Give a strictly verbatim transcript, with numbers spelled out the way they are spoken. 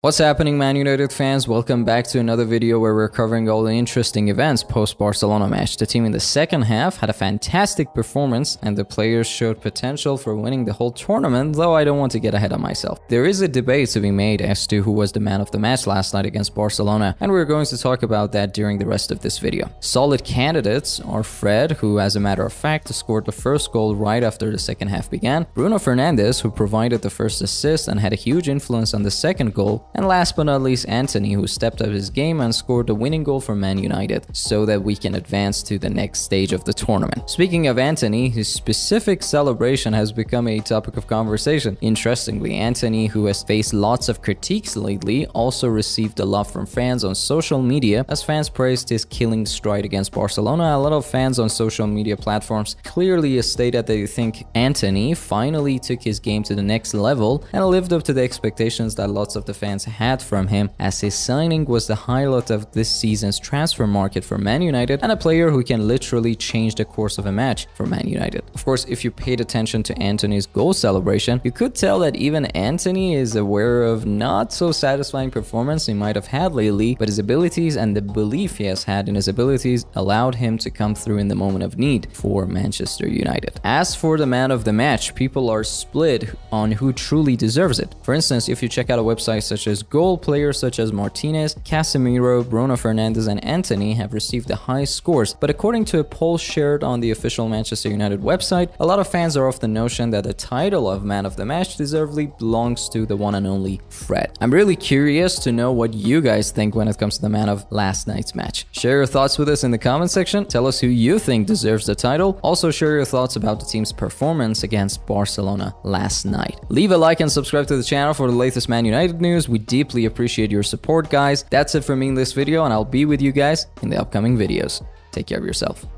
What's happening, Man United fans? Welcome back to another video where we're covering all the interesting events post-Barcelona match. The team in the second half had a fantastic performance and the players showed potential for winning the whole tournament, though I don't want to get ahead of myself. There is a debate to be made as to who was the man of the match last night against Barcelona, and we're going to talk about that during the rest of this video. Solid candidates are Fred, who as a matter of fact scored the first goal right after the second half began, Bruno Fernandes, who provided the first assist and had a huge influence on the second goal, and last but not least, Antony, who stepped up his game and scored the winning goal for Man United so that we can advance to the next stage of the tournament. Speaking of Antony, his specific celebration has become a topic of conversation. Interestingly, Antony, who has faced lots of critiques lately, also received a lot from fans on social media as fans praised his killing stride against Barcelona. A lot of fans on social media platforms clearly state that they think Antony finally took his game to the next level and lived up to the expectations that lots of the fans had from him, as his signing was the highlight of this season's transfer market for Man United and a player who can literally change the course of a match for Man United. Of course, if you paid attention to Antony's goal celebration, you could tell that even Antony is aware of not so satisfying performance he might have had lately, but his abilities and the belief he has had in his abilities allowed him to come through in the moment of need for Manchester United. As for the man of the match, people are split on who truly deserves it. For instance, if you check out a website such as as goal players such as Martinez, Casemiro, Bruno Fernandes and Antony have received the highest scores, but according to a poll shared on the official Manchester United website, a lot of fans are of the notion that the title of Man of the Match deservedly belongs to the one and only Fred. I'm really curious to know what you guys think when it comes to the man of last night's match. Share your thoughts with us in the comment section, tell us who you think deserves the title, also share your thoughts about the team's performance against Barcelona last night. Leave a like and subscribe to the channel for the latest Man United news. We We deeply appreciate your support, guys. That's it for me in this video, and I'll be with you guys in the upcoming videos. Take care of yourself.